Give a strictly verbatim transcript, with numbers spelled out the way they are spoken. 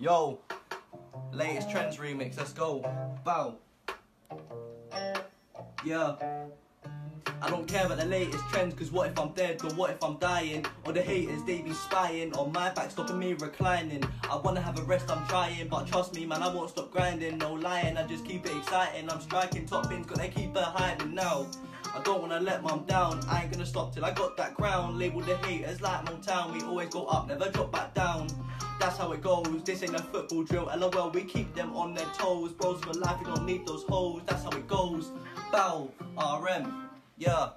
Yo, latest trends remix, let's go. Bow. Yeah. I don't care about the latest trends, cause what if I'm dead or what if I'm dying? Or the haters, they be spying on my back, stopping me reclining. I wanna have a rest, I'm trying, but trust me man, I won't stop grinding. No lying, I just keep it exciting. I'm striking top bins, cause they keep her hiding now. I don't wanna let mum down, I ain't gonna stop till I got that crown. Label the haters like Motown, we always go up, never drop back down. That's how it goes, this ain't a football drill, lol, we keep them on their toes. Bros for life, you don't need those hoes, that's how it goes. Bow, R M, yeah.